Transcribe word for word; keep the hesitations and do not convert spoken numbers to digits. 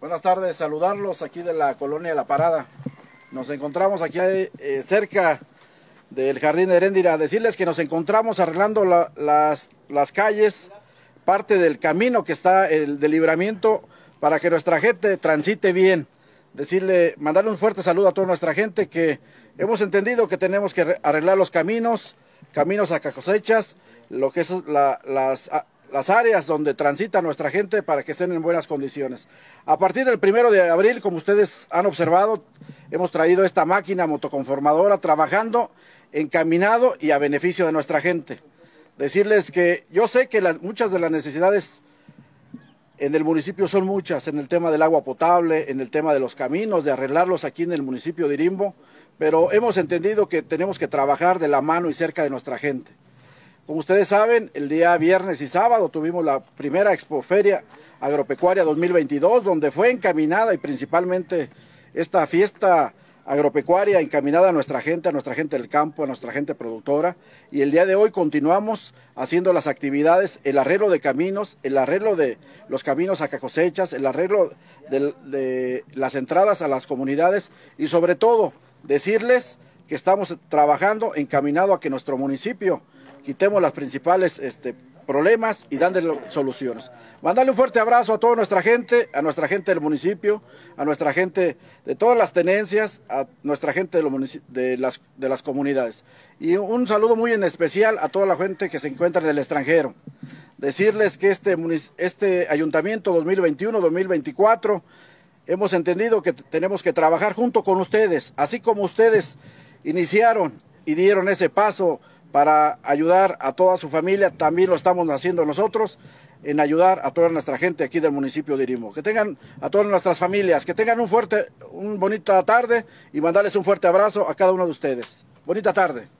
Buenas tardes, saludarlos aquí de la Colonia La Parada. Nos encontramos aquí eh, cerca del Jardín de Eréndira. Decirles que nos encontramos arreglando la, las, las calles, parte del camino que está el de libramiento, para que nuestra gente transite bien. Decirle, mandarle un fuerte saludo a toda nuestra gente, que hemos entendido que tenemos que arreglar los caminos, caminos a cosechas, lo que es la, las... las áreas donde transita nuestra gente, para que estén en buenas condiciones. A partir del primero de abril, como ustedes han observado, hemos traído esta máquina motoconformadora trabajando encaminado y a beneficio de nuestra gente. Decirles que yo sé que las, muchas de las necesidades en el municipio son muchas, en el tema del agua potable, en el tema de los caminos, de arreglarlos aquí en el municipio de Irimbo, pero hemos entendido que tenemos que trabajar de la mano y cerca de nuestra gente. Como ustedes saben, el día viernes y sábado tuvimos la primera Expoferia Agropecuaria dos mil veintidós, donde fue encaminada y principalmente esta fiesta agropecuaria encaminada a nuestra gente, a nuestra gente del campo, a nuestra gente productora. Y el día de hoy continuamos haciendo las actividades, el arreglo de caminos, el arreglo de los caminos a cosechas, el arreglo de, de las entradas a las comunidades y sobre todo decirles que estamos trabajando encaminado a que nuestro municipio quitemos las principales este, problemas y dándole soluciones. Mandarle un fuerte abrazo a toda nuestra gente, a nuestra gente del municipio, a nuestra gente de todas las tenencias, a nuestra gente de, lo de, las, de las comunidades. Y un saludo muy en especial a toda la gente que se encuentra en el extranjero. Decirles que este, este ayuntamiento dos mil veintiuno dos mil veinticuatro hemos entendido que tenemos que trabajar junto con ustedes, así como ustedes iniciaron y dieron ese paso para ayudar a toda su familia, también lo estamos haciendo nosotros, en ayudar a toda nuestra gente aquí del municipio de Irimbo. Que tengan a todas nuestras familias, que tengan un fuerte, una bonita tarde, y mandarles un fuerte abrazo a cada uno de ustedes. Bonita tarde.